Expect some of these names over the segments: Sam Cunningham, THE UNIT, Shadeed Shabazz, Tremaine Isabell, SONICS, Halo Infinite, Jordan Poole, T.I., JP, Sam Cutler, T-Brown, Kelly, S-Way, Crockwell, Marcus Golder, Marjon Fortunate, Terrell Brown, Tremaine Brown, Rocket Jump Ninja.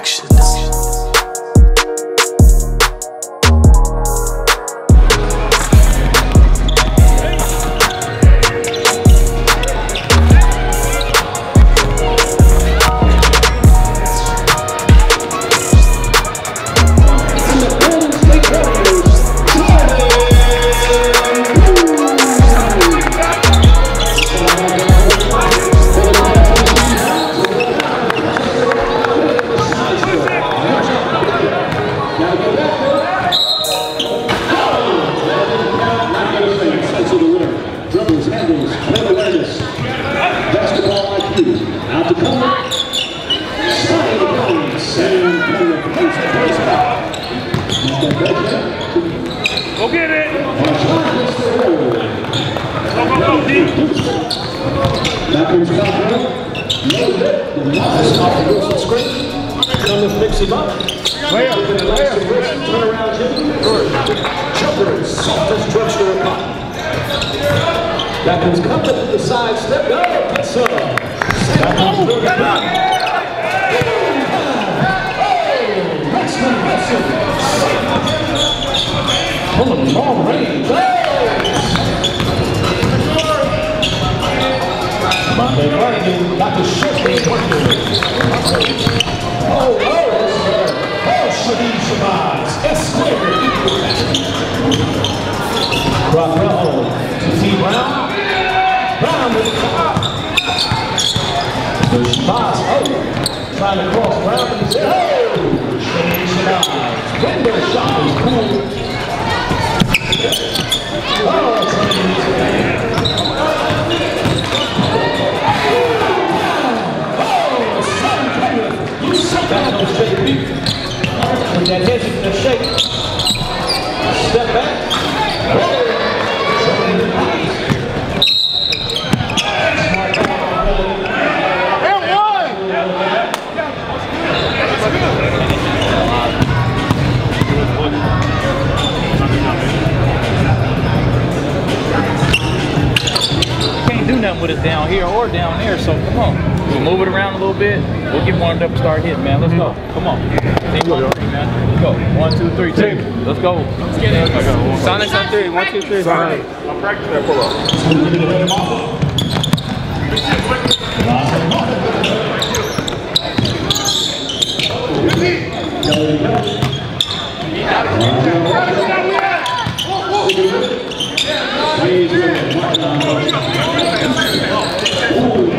Productions. Shadeed Shabazz, S-Way, Crockwell to T-Brown, Brown with the top. So Shabazz, oh, trying to cross Brown and say, oh, Shadeed Shabazz, window shot is cool. Oh, you sit down with JP. With that head in the shake. Step back. Can't do nothing with us down here or down there, so come on. We'll move it around a little bit. We'll get warmed up and start hitting, man. Let's go. Come on. Team on three, man. Let's go. One, two, three, two. Let's go. Let's get it. Sonic's on three. One, two, three. Sonic. I'm practicing that pull-up. Get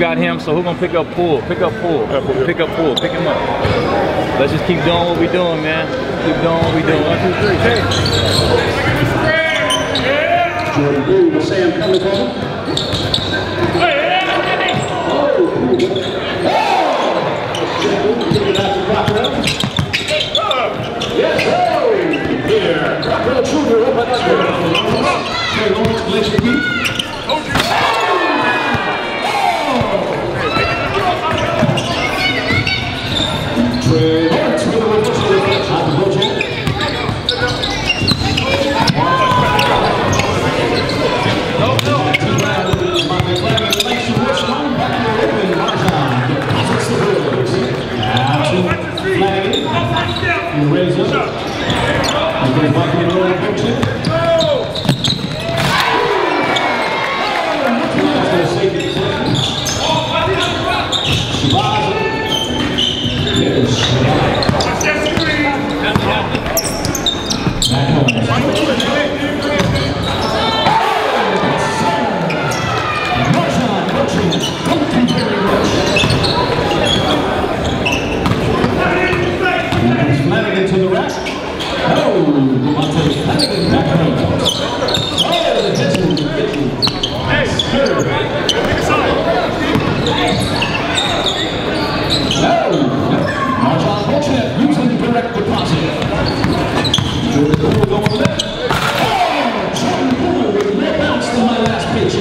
Got him, so who's gonna pick up Poole? Pick up Poole. Pick up Poole. Pick him up. Let's just keep doing what we're doing, man. Keep doing what we're doing. One, two, three, hey. Jordan Poole will say I'm coming home. Yes, in the red zone. As they block in the middle of the picture. That's their second possession. Shabazz. There's Shabazz. To the rack. Oh, Monte's Flanagan back home. Oh, the pitching. Nice serve. Oh, Marjon Fortunate using direct deposit. Jordan Poole going with it. Oh, Jordan Poole with red bounce to my last pitch.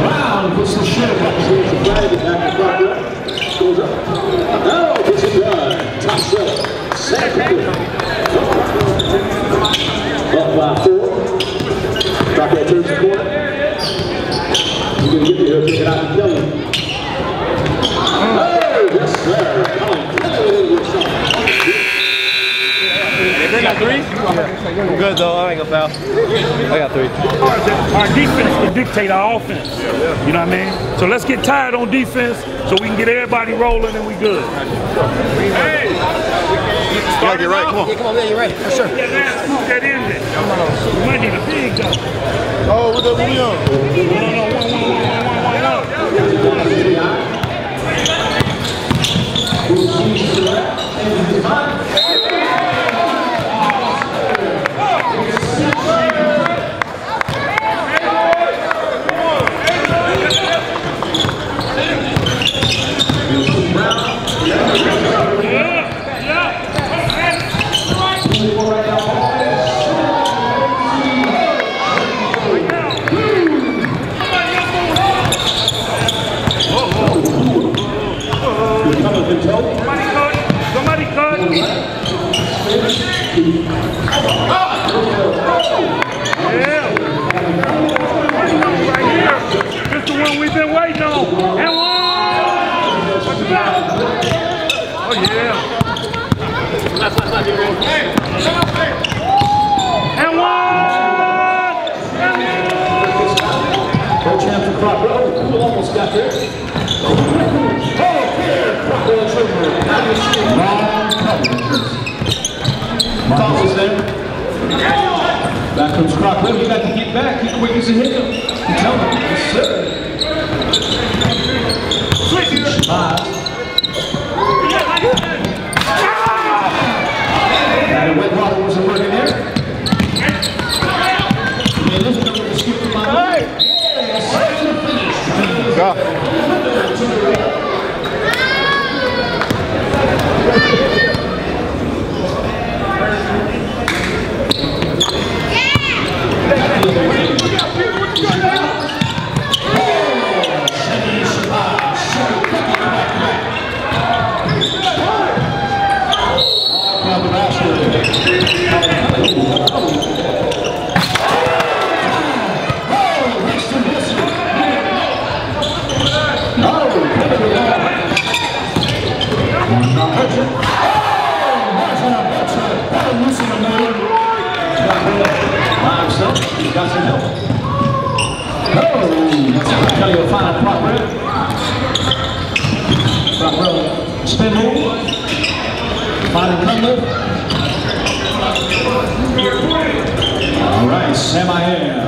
Brown puts the shot up. Goes up. Oh, gets it done. Top shelf. Second. Up by 4. Crockwell turns the corner. You can get me here. Pick it out and kill him. Oh, yes, sir. They got 3? I'm good though, I ain't gonna foul. I got 3. Our defense can dictate our offense. You know what I mean? So let's get tired on defense so we can get everybody rolling and we good. Hey! Yeah, you're right, come on. Yeah, come on, yeah, you're right, for sure. That end it. We might need a big though. Oh, what the we on? No. Back comes Crockwell, you got to get back, he's quick as a hiccup. You tell him, yes sir. Got a wet bottle with some work in there. Man, this number is skipped to my way. Yes, finish. Kelly will find a prop rail. Prop rail spin move. Find a cut lift. Alright, semi-air.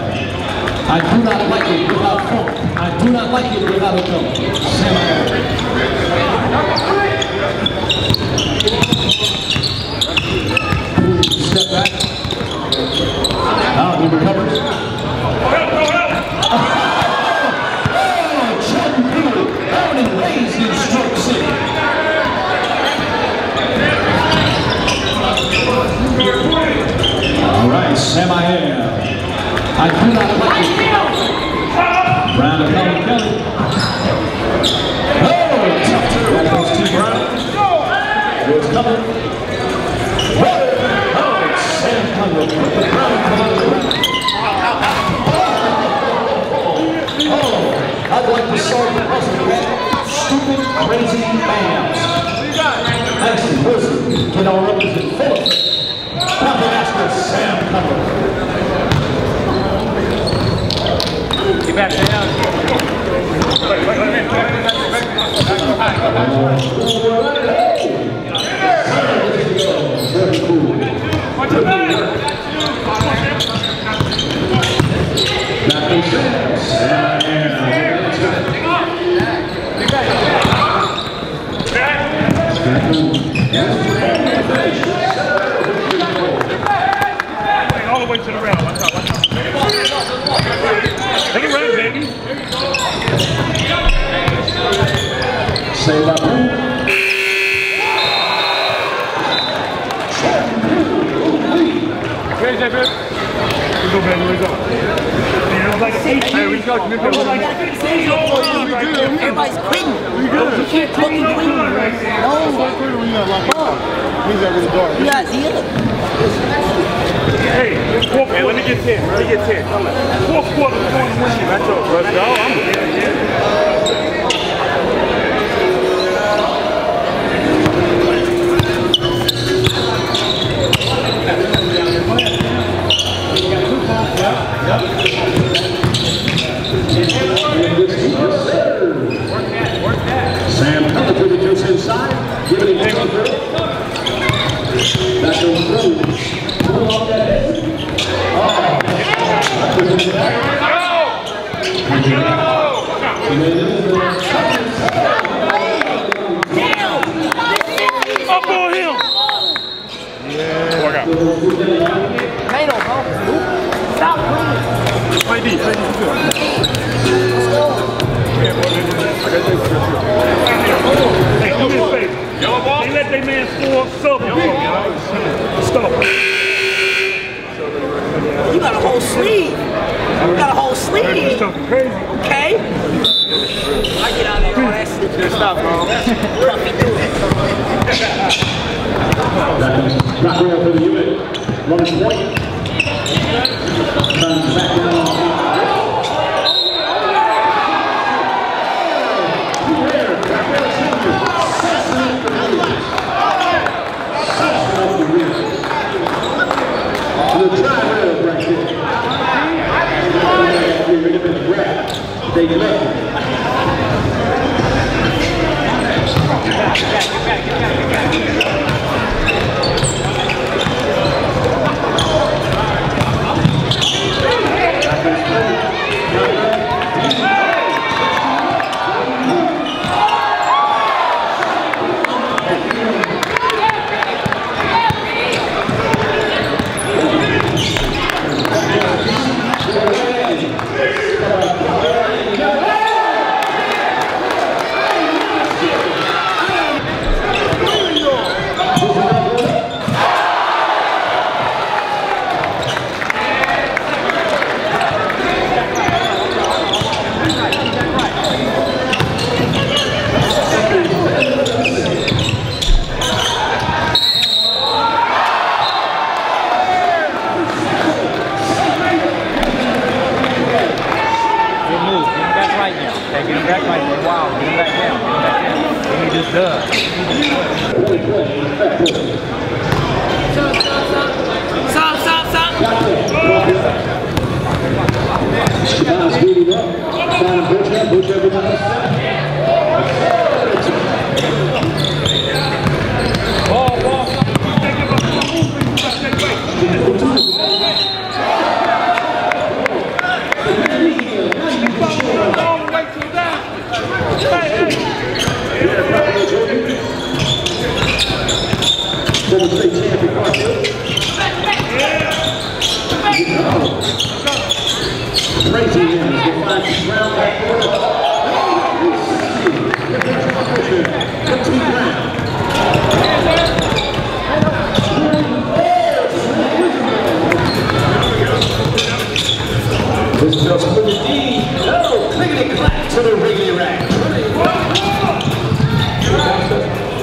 I do not like it without funk. I do not like it without a jump. Semi-air. Step back. Now he recovers. Alright, semi-air. I do not like it. Brown to Kelly. Oh, tough turn. That goes T-Brown. Woods coming. Oh, it's Sam Cunningham. Brown coming. with our opposition full of Professor Sam Cutler. Get back down. All the way to the rail. Take it right, baby. Save up. Where's that bit? Go, baby. Everybody's quitting. You can't fucking win. No. Yeah, hey, hey, let me get 10. Let me get 10. Fourth quarter, we're going to win you. That's all, bro. No, I'm good. Sam Cutler with the juice inside, giving it a through. That goes through. Pull off that head. Up on him! Yeah. Work out. Stop moving. Hey, do this favor. They let their man score something. Stop. You got a whole sleeve. You got a whole sleeve. Okay? I get out of here. Just stop, bro. Crockwell for the unit. 1 point. Turns back on the driver right there. Rid of his breath. They left.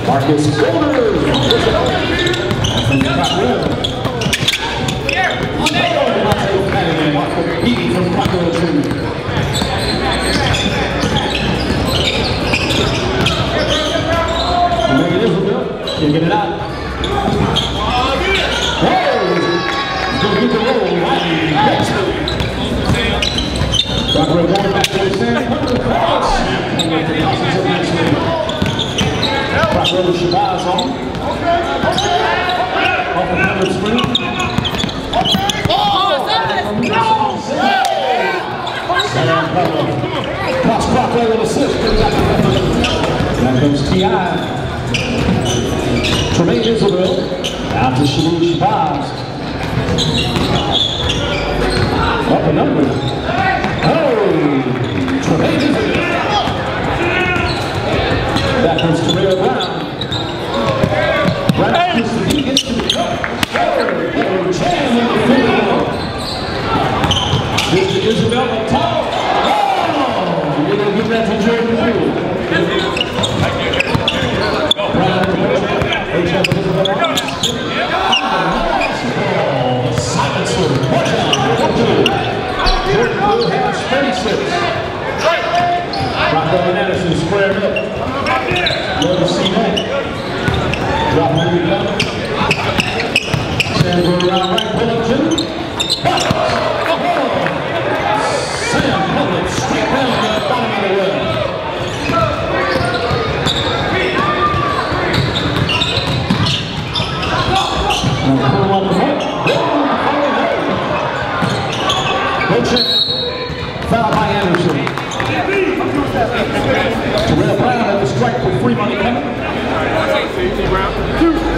Marcus Golder! Here! On that! Beating from Crockwell Jr. Isabell. Can't get it out. Crockwell with assist. That goes T.I. Tremaine Isabell. Out to Shadeed Shabazz. Up and under. Hey! Tremaine Isabell. That goes Tremaine Brown. Right to the gets to the cup. Oh, jam in the field. This is Isabell on top. That's a Jordan Poole. T-Brown at the strike with free money coming. T-Brown.